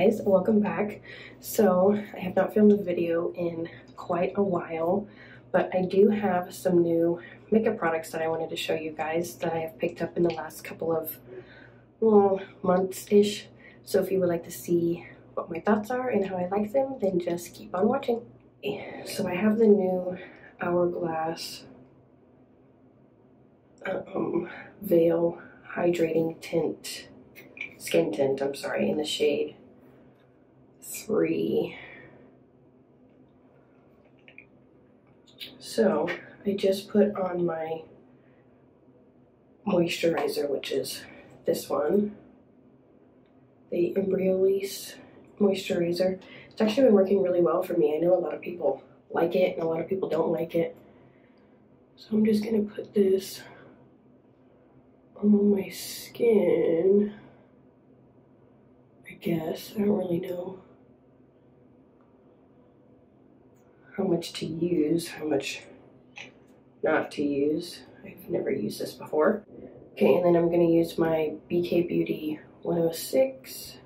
Guys, welcome back. So I have not filmed a video in quite a while, but I do have some new makeup products that I wanted to show you guys that I have picked up in the last couple of months-ish. So if you would like to see what my thoughts are and how I like them, then just keep on watching. So I have the new Hourglass Veil Hydrating Tint, Skin Tint, I'm sorry, in the shade 3. So I just put on my moisturizer, which is this one, the Embryolisse moisturizer. It's actually been working really well for me. I know a lot of people like it and a lot of people don't like it. So I'm just gonna put this on my skin, I guess. I don't really know how much to use, how much not to use. I've never used this before. Okay, and then I'm gonna use my BK Beauty 106.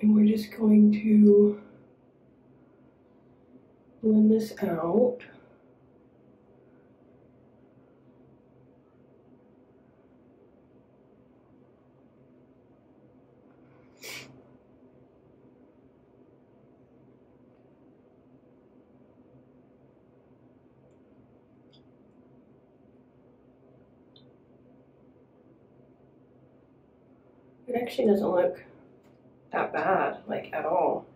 And we're just going to blend this out. It actually doesn't look that bad, like at all.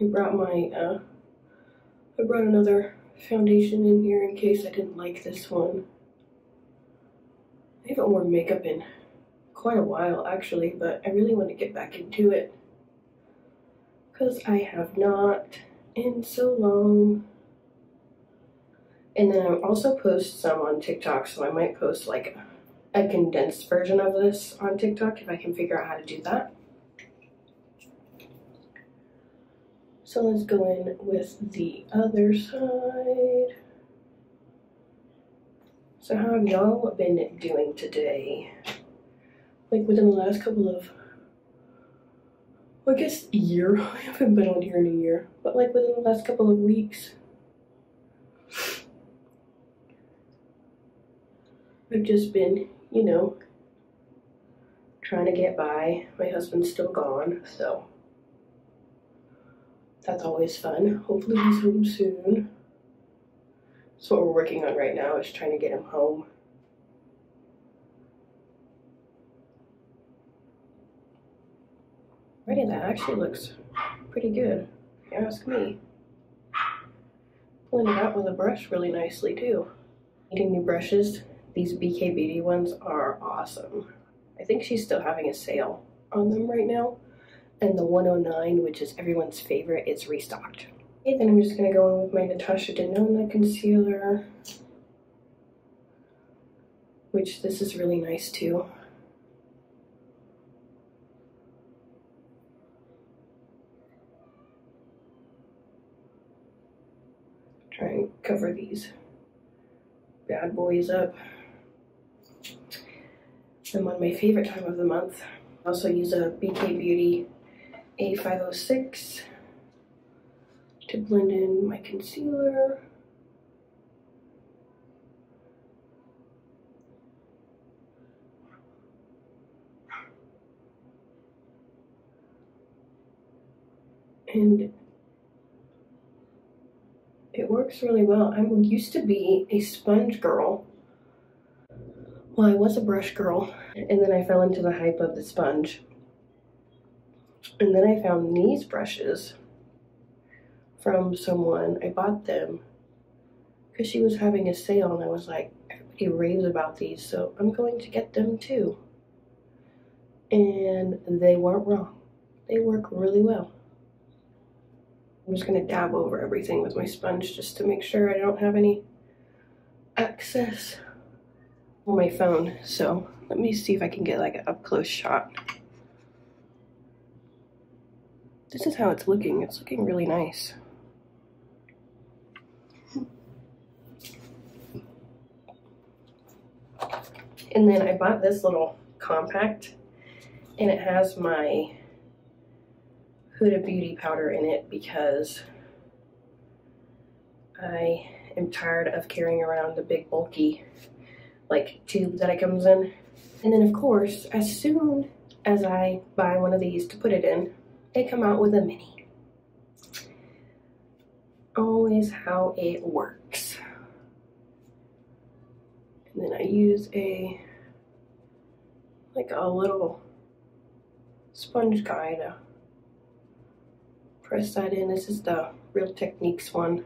I brought another foundation in here in case I didn't like this one. I haven't worn makeup in quite a while actually, but I really want to get back into it, because I have not in so long. And then I also post some on TikTok, so I might post like a condensed version of this on TikTok if I can figure out how to do that. So let's go in with the other side. So how have y'all been doing today? Like within the last couple of, I guess year, I haven't been on here in a year, but like within the last couple of weeks, I've just been, you know, trying to get by. My husband's still gone, so that's always fun. Hopefully he's home soon. That's what we're working on right now, is trying to get him home. Alrighty, that actually looks pretty good, if you ask me. Pulling it out with a brush really nicely too. Needing new brushes, these BK Beauty ones are awesome. I think she's still having a sale on them right now. And the 109, which is everyone's favorite, is restocked. Okay, then I'm just gonna go in with my Natasha Denona concealer, which this is really nice too. Try and cover these bad boys up. I'm on my favorite time of the month. I also use a BK Beauty A506 to blend in my concealer. And it works really well. I used to be a sponge girl. Well, I was a brush girl, and then I fell into the hype of the sponge. And then I found these brushes from someone. I bought them because she was having a sale, and I was like, everybody raves about these, so I'm going to get them too. And they weren't wrong. They work really well. I'm just gonna dab over everything with my sponge just to make sure I don't have any excess on my phone. So let me see if I can get like an up close shot. This is how it's looking really nice. And then I bought this little compact, and it has my Huda Beauty powder in it because I am tired of carrying around the big bulky like tube that it comes in. And then of course, as soon as I buy one of these to put it in, they come out with a mini. Always how it works. And then I use a like a little sponge guy to press that in. This is the Real Techniques one.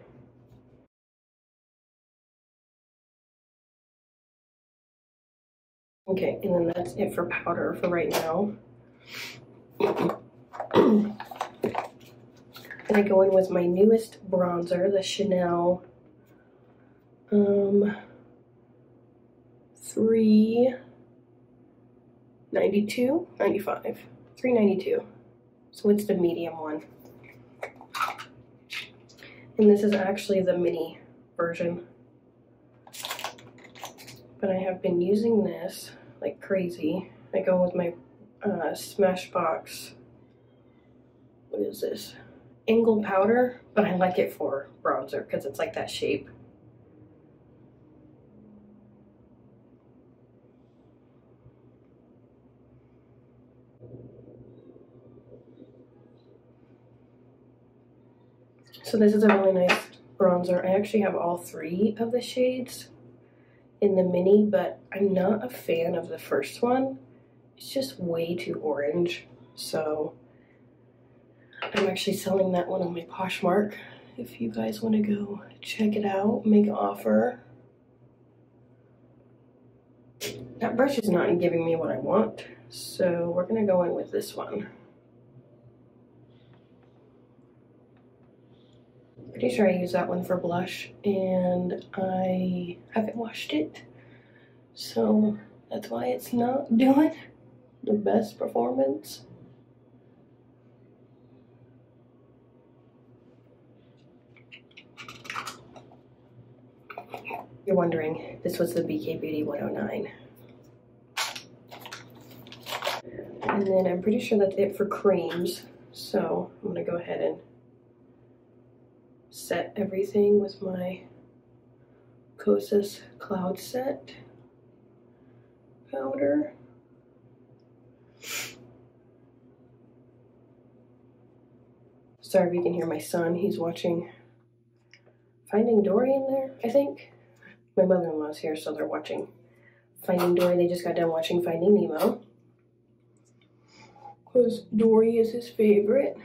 Okay, and then that's it for powder for right now. And I go in with my newest bronzer, the Chanel 392. So it's the medium one. And this is actually the mini version. But I have been using this like crazy. I go with my Smashbox, what is this? Angle powder, but I like it for bronzer because it's like that shape. So this is a really nice bronzer. I actually have all three of the shades in the mini, but I'm not a fan of the first one. It's just way too orange, so I'm actually selling that one on my Poshmark if you guys want to go check it out, make an offer. That brush is not giving me what I want, so we're gonna go in with this one. Pretty sure I use that one for blush, and I haven't washed it, so that's why it's not doing the best performance. You're wondering, this was the BK Beauty 109. And then I'm pretty sure that's it for creams, so I'm gonna go ahead and set everything with my Kosas Cloud Set powder. Sorry if you can hear my son, he's watching Finding Dory in there, I think. My mother-in-law's here, so they're watching Finding Dory. They just got done watching Finding Nemo, because Dory is his favorite.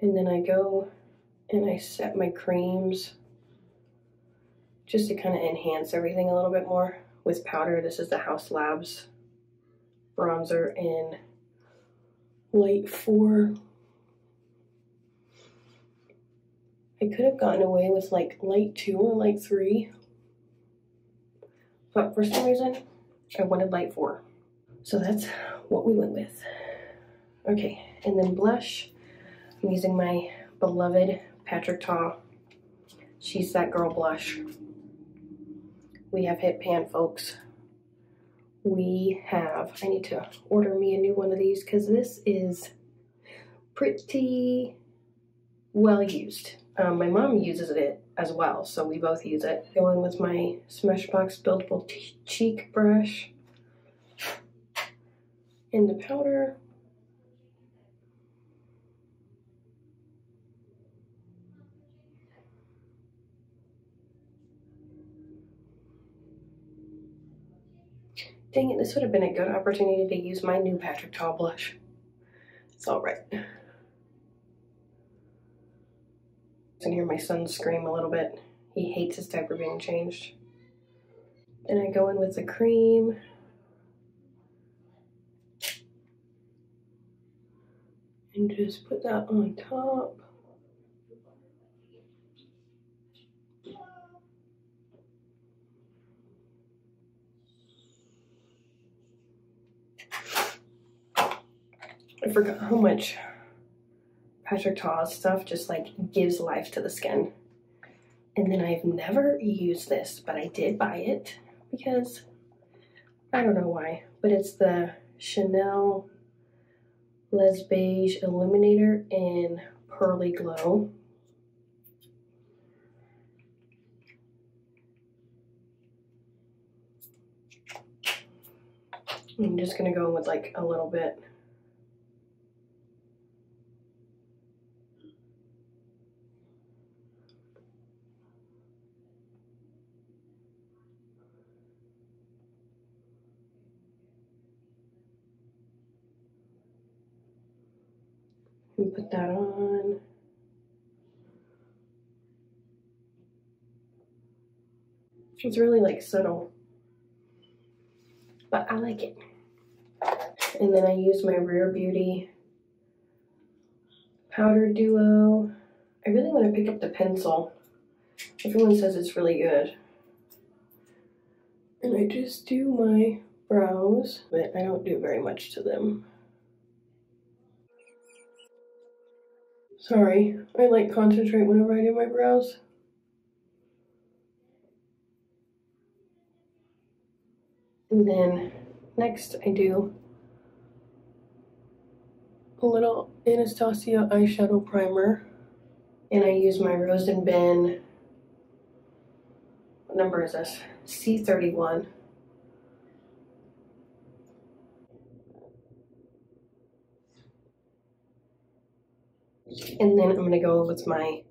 And then I go and I set my creams just to kind of enhance everything a little bit more with powder. This is the Haus Labs bronzer in light 4. I could have gotten away with like light 2 or light 3, but for some reason I wanted light 4. So that's what we went with. Okay, and then blush. I'm using my beloved Patrick Ta. She's that girl blush. We have hit pan, folks. We have. I need to order me a new one of these because this is pretty well used. My mom uses it as well, so we both use it. Going with my Smashbox Buildable Cheek Brush and the powder. Dang it, this would have been a good opportunity to use my new Patrick Ta blush. It's all right. I can hear my son scream a little bit. He hates his diaper being changed. Then I go in with the cream. And just put that on top. I forgot how much Patrick Ta's stuff just like gives life to the skin. And then I've never used this, but I did buy it because I don't know why, but it's the Chanel Les Beige Illuminator in Pearly Glow. I'm just going to go with like a little bit. And put that on. It's really like subtle, but I like it. And then I use my Rare Beauty powder duo. I really want to pick up the pencil. Everyone says it's really good. And I just do my brows, but I don't do very much to them. Sorry, I like concentrate whenever I do my brows. And then next I do a little Anastasia eyeshadow primer, and I use my Rose and Ben, what number is this? C31. And then I'm going to go with my,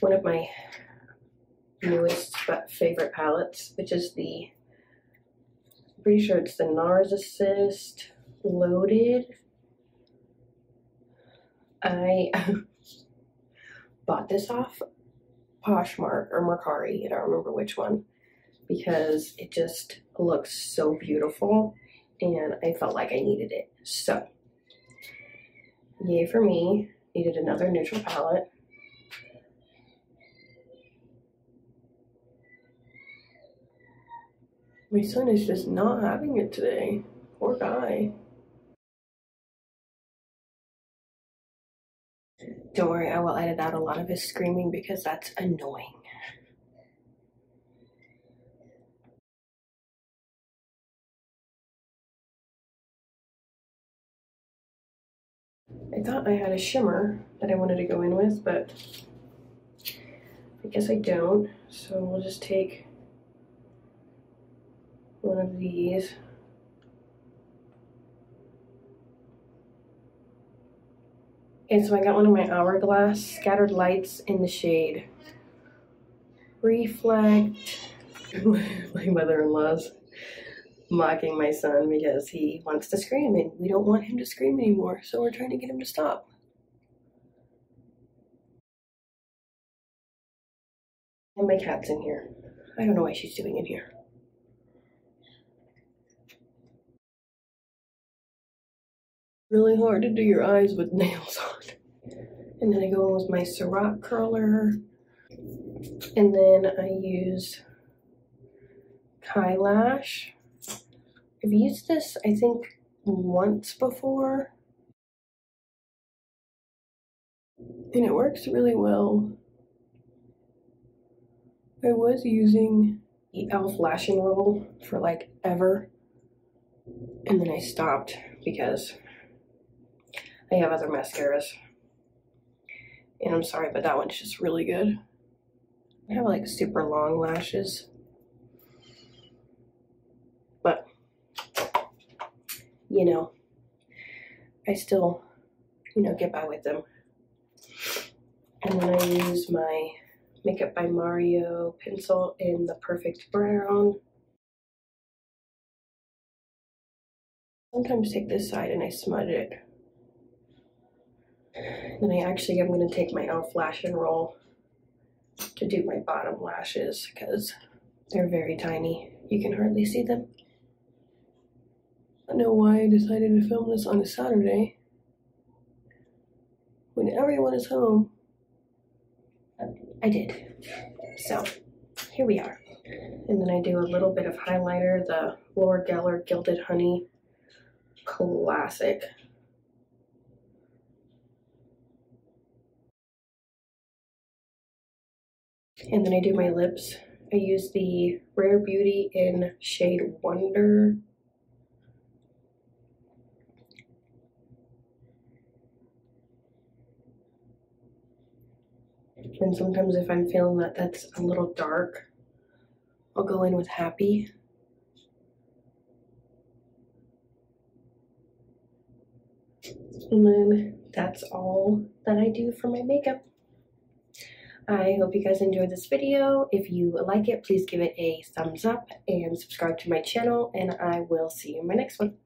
one of my newest but favorite palettes, which is the, I'm pretty sure it's the Narsissist Loaded. I bought this off Poshmark or Mercari, I don't remember which one, because it just looks so beautiful and I felt like I needed it. So, yay for me. Needed another neutral palette. My son is just not having it today. Poor guy. Don't worry, I will edit out a lot of his screaming because that's annoying. I thought I had a shimmer that I wanted to go in with, but I guess I don't. So we'll just take one of these. And so I got one of my Hourglass Scattered Lights in the shade Reflect. My mother-in-law's mocking my son because he wants to scream and we don't want him to scream anymore, so we're trying to get him to stop. And my cat's in here. I don't know why she's doing it here. Really hard to do your eyes with nails on. And then I go in with my Surratt curler, and then I use Kylash. I've used this I think once before and it works really well. I was using the ELF Lash and Roll for like ever, and then I stopped because I have other mascaras, and I'm sorry, but that one's just really good. I have like super long lashes, but you know, I still, you know, get by with them. And then I use my Makeup by Mario pencil in the Perfect Brown. Sometimes take this side and I smudge it. And I actually am going to take my ELF Lash and Roll to do my bottom lashes because they're very tiny. You can hardly see them. I don't know why I decided to film this on a Saturday when everyone is home. I did. So, here we are. And then I do a little bit of highlighter, the Laura Geller Gilded Honey Classic. And then I do my lips I used the Rare Beauty in shade Wonder. And sometimes if I'm feeling that that's a little dark, I'll go in with Happy. And then that's all that I do for my makeup. I hope you guys enjoyed this video. If you like it, please give it a thumbs up and subscribe to my channel, and I will see you in my next one.